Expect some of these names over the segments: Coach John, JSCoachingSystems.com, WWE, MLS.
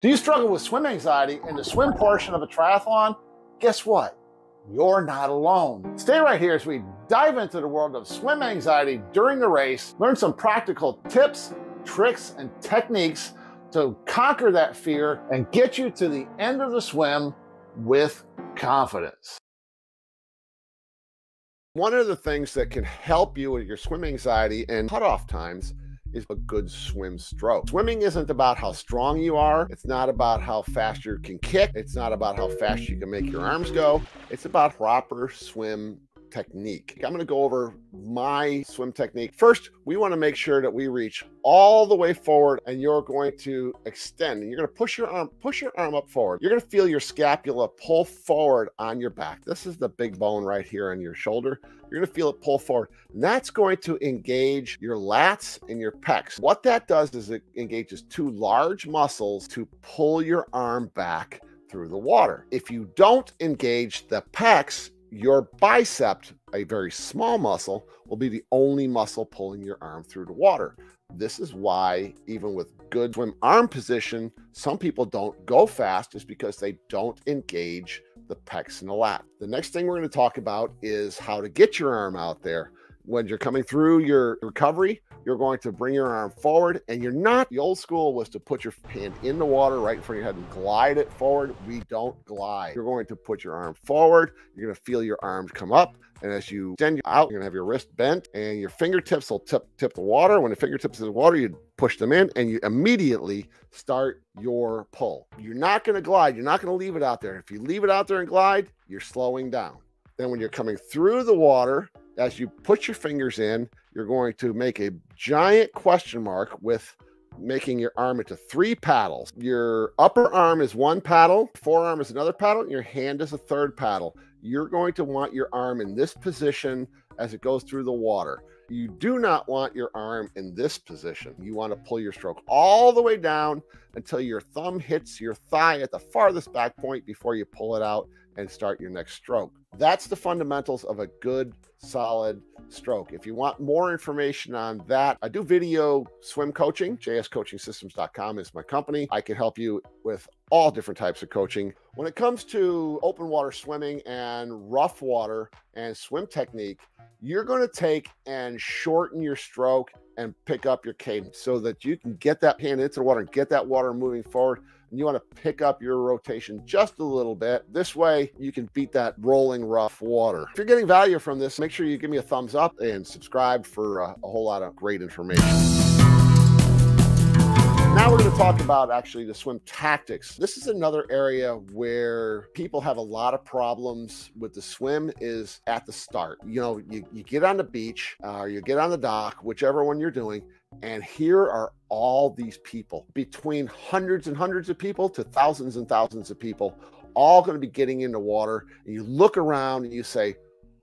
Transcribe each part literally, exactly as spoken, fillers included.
Do you struggle with swim anxiety in the swim portion of a triathlon? Guess what? You're not alone. Stay right here as we dive into the world of swim anxiety during the race, learn some practical tips, tricks, and techniques to conquer that fear and get you to the end of the swim with confidence. One of the things that can help you with your swim anxiety and cutoff times is a good swim stroke. Swimming isn't about how strong you are. It's not about how fast you can kick. It's not about how fast you can make your arms go. It's about proper swim technique. I'm going to go over my swim technique. First, we want to make sure that we reach all the way forward, and you're going to extend and you're going to push your arm, push your arm up forward. You're going to feel your scapula pull forward on your back. This is the big bone right here on your shoulder. You're going to feel it pull forward, and that's going to engage your lats and your pecs. What that does is it engages two large muscles to pull your arm back through the water. If you don't engage the pecs, your bicep, a very small muscle, will be the only muscle pulling your arm through the water. This is why, even with good swim arm position, some people don't go fast, is because they don't engage the pecs and the lat. The next thing we're going to talk about is how to get your arm out there. When you're coming through your recovery, you're going to bring your arm forward, and you're not. The old school was to put your hand in the water right in front of your head and glide it forward. We don't glide. You're going to put your arm forward. You're going to feel your arm come up. And as you extend out, you're going to have your wrist bent, and your fingertips will tip, tip the water. When the fingertips in the water, you push them in, and you immediately start your pull. You're not going to glide. You're not going to leave it out there. If you leave it out there and glide, you're slowing down. Then when you're coming through the water, as you put your fingers in, you're going to make a giant question mark with making your arm into three paddles. Your upper arm is one paddle, forearm is another paddle, and your hand is a third paddle. You're going to want your arm in this position as it goes through the water. You do not want your arm in this position. You want to pull your stroke all the way down until your thumb hits your thigh at the farthest back point before you pull it out and start your next stroke. That's the fundamentals of a good, solid stroke. If you want more information on that, I do video swim coaching. J S Coaching Systems dot com is my company. I can help you with all different types of coaching. When it comes to open water swimming and rough water and swim technique, you're going to take and shorten your stroke and pick up your cadence so that you can get that hand into the water and get that water moving forward. And you want to pick up your rotation just a little bit. This way you can beat that rolling rough water. If you're getting value from this, make sure you give me a thumbs up and subscribe for a, a whole lot of great information. Now we're going to talk about actually the swim tactics. This is another area where people have a lot of problems with the swim is at the start. You know, you, you get on the beach uh, or you get on the dock, whichever one you're doing, and here are all these people, between hundreds and hundreds of people to thousands and thousands of people, all going to be getting into water. And you look around and you say,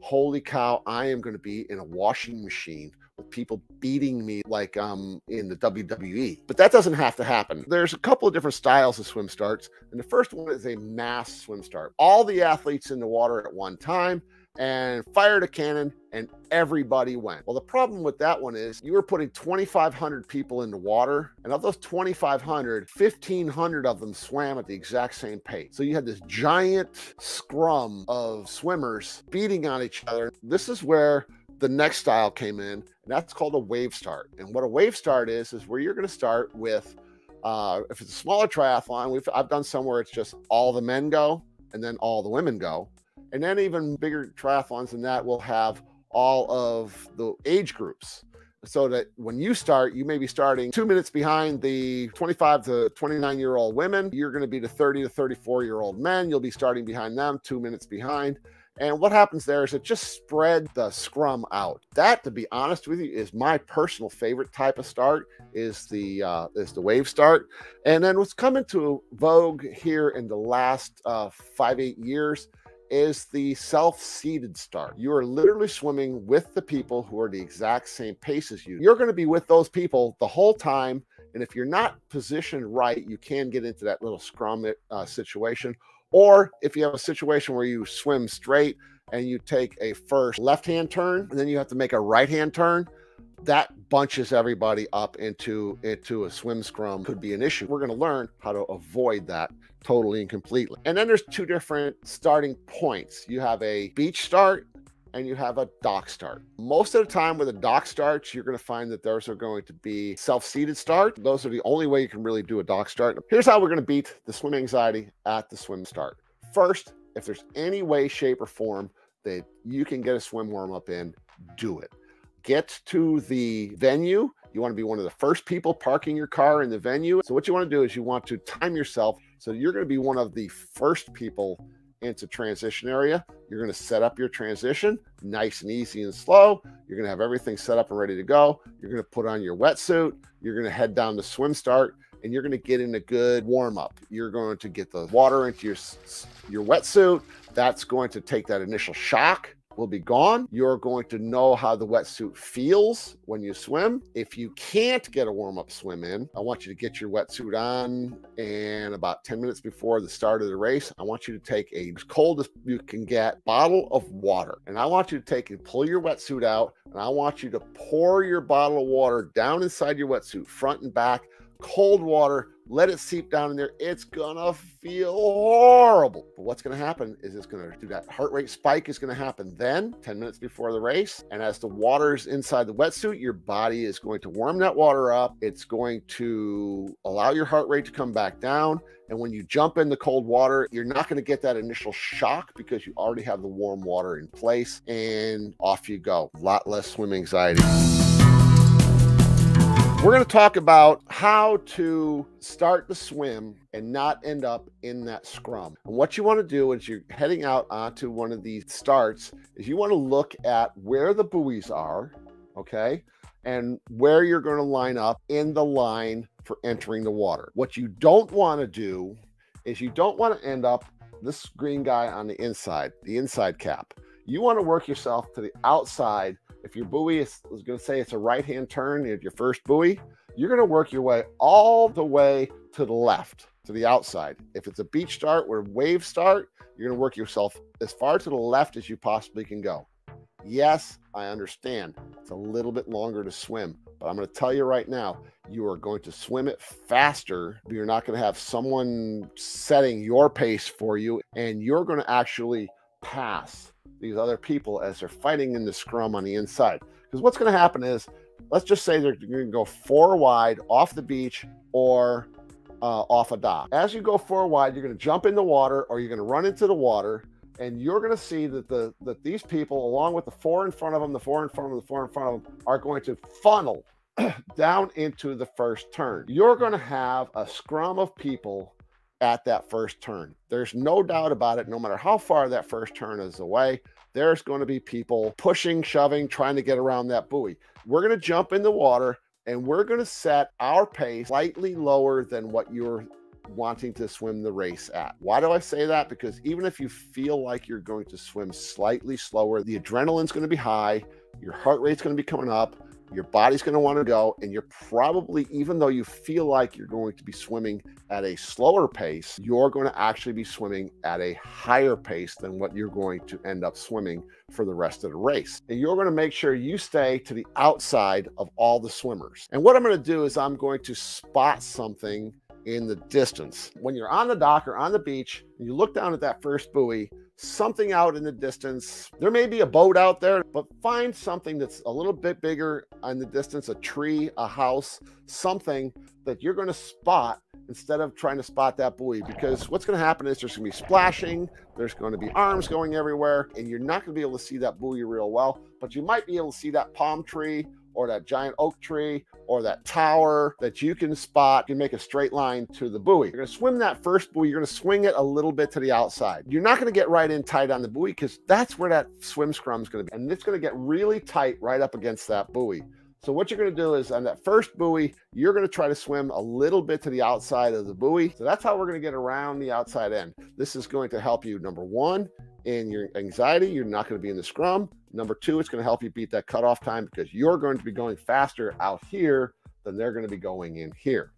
holy cow, I am going to be in a washing machine with people beating me like um in the W W E. But that doesn't have to happen. There's a couple of different styles of swim starts. And the first one is a mass swim start. All the athletes in the water at one time, and fired a cannon, and everybody went. Well, the problem with that one is you were putting twenty-five hundred people in the water, and of those twenty-five hundred, fifteen hundred of them swam at the exact same pace. So you had this giant scrum of swimmers beating on each other. This is where the next style came in, and that's called a wave start. And what a wave start is, is where you're going to start with, uh, if it's a smaller triathlon, we've, I've done some where it's just all the men go, and then all the women go. And then even bigger triathlons than that will have all of the age groups, so that when you start, you may be starting two minutes behind the twenty-five to twenty-nine year old women. You're going to be the thirty to thirty-four year old men. You'll be starting behind them, two minutes behind. And what happens there is it just spread the scrum out. That, to be honest with you, is my personal favorite type of start, is the uh, is the wave start. And then what's come into vogue here in the last uh, five, eight years is the self-seated start. You are literally swimming with the people who are the exact same pace as you. You're going to be with those people the whole time. And if you're not positioned right, you can get into that little scrum uh, situation. Or if you have a situation where you swim straight and you take a first left-hand turn, and then you have to make a right-hand turn, that bunches everybody up into, into a swim scrum could be an issue. We're going to learn how to avoid that totally and completely. And then there's two different starting points. You have a beach start and you have a dock start. Most of the time with a dock start, you're going to find that those are going to be self-seated start. Those are the only way you can really do a dock start. Here's how we're going to beat the swim anxiety at the swim start. First, if there's any way, shape, or form that you can get a swim warm-up in, do it. Get to the venue. You want to be one of the first people parking your car in the venue. So what you want to do is you want to time yourself so you're going to be one of the first people into transition area. You're going to set up your transition nice and easy and slow. You're going to have everything set up and ready to go. You're going to put on your wetsuit. You're going to head down to swim start and you're going to get in a good warm up. You're going to get the water into your, your wetsuit. That's going to take that initial shock. Will be gone. You're going to know how the wetsuit feels when you swim. If you can't get a warm-up swim in, I want you to get your wetsuit on, and about ten minutes before the start of the race, I want you to take a as cold as you can get bottle of water. And I want you to take and pull your wetsuit out, and I want you to pour your bottle of water down inside your wetsuit, front and back, cold water, let it seep down in there. It's gonna feel horrible. But what's gonna happen is it's gonna do that heart rate spike is gonna happen then, ten minutes before the race. And as the water's inside the wetsuit, your body is going to warm that water up. It's going to allow your heart rate to come back down. And when you jump in the cold water, you're not gonna get that initial shock because you already have the warm water in place, and off you go. A lot less swim anxiety. We're going to talk about how to start the swim and not end up in that scrum. And what you want to do is you're heading out onto one of these starts is you want to look at where the buoys are, okay, and where you're going to line up in the line for entering the water. What you don't want to do is you don't want to end up this green guy on the inside, the inside cap. You want to work yourself to the outside. If your buoy is, is going to say it's a right-hand turn at your first buoy, you're going to work your way all the way to the left, to the outside. If it's a beach start or a wave start, you're going to work yourself as far to the left as you possibly can go. Yes, I understand. It's a little bit longer to swim, but I'm going to tell you right now, you are going to swim it faster. You're not going to have someone setting your pace for you, and you're going to actually pass these other people as they're fighting in the scrum on the inside. Because what's going to happen is, let's just say they're going to go four wide off the beach or uh, off a dock. As you go four wide, you're going to jump in the water or you're going to run into the water, and you're going to see that the that these people, along with the four in front of them, the four in front of them, the four in front of them, are going to funnel down into the first turn. You're going to have a scrum of people at that first turn. There's no doubt about it. No matter how far that first turn is away, there's going to be people pushing, shoving, trying to get around that buoy. We're going to jump in the water and we're going to set our pace slightly lower than what you're wanting to swim the race at. Why do I say that? Because even if you feel like you're going to swim slightly slower, the adrenaline's going to be high, your heart rate's going to be coming up, your body's going to want to go, and you're probably, even though you feel like you're going to be swimming at a slower pace, you're going to actually be swimming at a higher pace than what you're going to end up swimming for the rest of the race. And you're going to make sure you stay to the outside of all the swimmers. And what I'm going to do is I'm going to spot something in the distance. When you're on the dock or on the beach, and you look down at that first buoy, something out in the distance. There may be a boat out there, but find something that's a little bit bigger in the distance, a tree, a house, something that you're going to spot instead of trying to spot that buoy. Because what's going to happen is there's going to be splashing, there's going to be arms going everywhere, and you're not going to be able to see that buoy real well, but you might be able to see that palm tree or that giant oak tree or that tower that you can spot. You can make a straight line to the buoy. You're gonna swim that first buoy, you're gonna swing it a little bit to the outside. You're not gonna get right in tight on the buoy because that's where that swim scrum's gonna be. And it's gonna get really tight right up against that buoy. So what you're gonna do is on that first buoy, you're gonna try to swim a little bit to the outside of the buoy. So that's how we're gonna get around the outside end. This is going to help you, number one, in your anxiety, you're not going to be in the scrum. Number two, it's going to help you beat that cutoff time because you're going to be going faster out here than they're going to be going in here.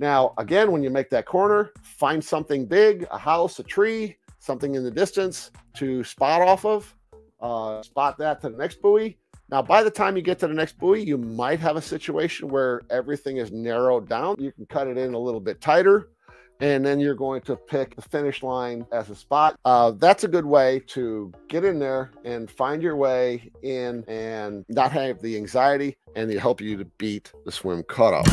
Now, again, when you make that corner, find something big, a house, a tree, something in the distance to spot off of, uh, spot that to the next buoy, Now, by the time you get to the next buoy, you might have a situation where everything is narrowed down. You can cut it in a little bit tighter, and then you're going to pick the finish line as a spot. Uh, that's a good way to get in there and find your way in and not have the anxiety, and it'll help you to beat the swim cutoff.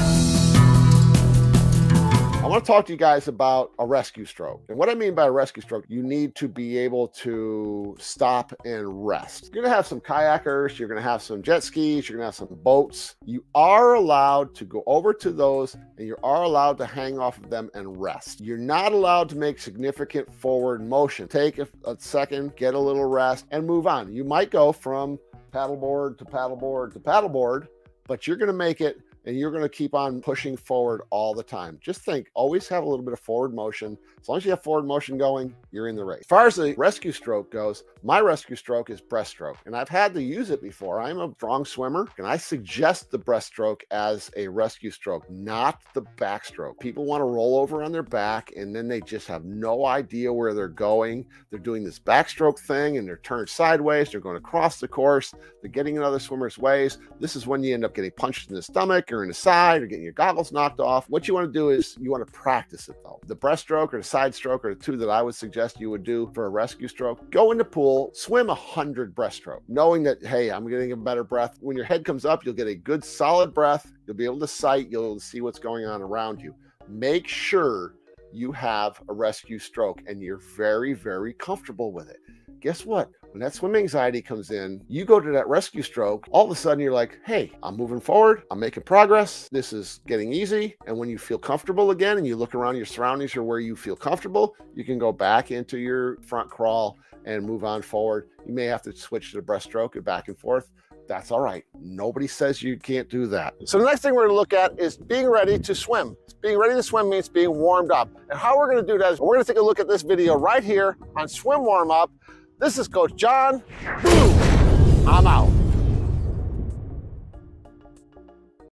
I want to talk to you guys about a rescue stroke. And what I mean by a rescue stroke, you need to be able to stop and rest. You're going to have some kayakers, you're going to have some jet skis, you're going to have some boats. You are allowed to go over to those and you are allowed to hang off of them and rest. You're not allowed to make significant forward motion. Take a, a second, get a little rest and move on. You might go from paddleboard to paddleboard to paddleboard, but you're going to make it and you're going to keep on pushing forward all the time. Just think, always have a little bit of forward motion. As long as you have forward motion going, you're in the race. As far as the rescue stroke goes, my rescue stroke is breaststroke, and I've had to use it before. I'm a strong swimmer, and I suggest the breaststroke as a rescue stroke, not the backstroke. People want to roll over on their back, and then they just have no idea where they're going. They're doing this backstroke thing, and they're turned sideways. They're going across the course. They're getting in other swimmers' ways. This is when you end up getting punched in the stomach, or in the side, or getting your goggles knocked off. What you want to do is you want to practice it though. The breaststroke or the side stroke are the two that I would suggest you would do for a rescue stroke. Go in the pool, swim one hundred breaststroke, knowing that, hey, I'm getting a better breath. When your head comes up, you'll get a good solid breath. You'll be able to sight, you'll see what's going on around you. Make sure you have a rescue stroke and you're very, very comfortable with it. Guess what? When that swim anxiety comes in, you go to that rescue stroke, all of a sudden you're like, hey, I'm moving forward, I'm making progress, this is getting easy. And when you feel comfortable again and you look around your surroundings or where you feel comfortable, you can go back into your front crawl and move on forward. You may have to switch to the breaststroke and back and forth. That's all right. Nobody says you can't do that. So the next thing we're going to look at is being ready to swim. Being ready to swim means being warmed up. And how we're going to do that is we're going to take a look at this video right here on swim warm up. This is Coach John. Boom! I'm out.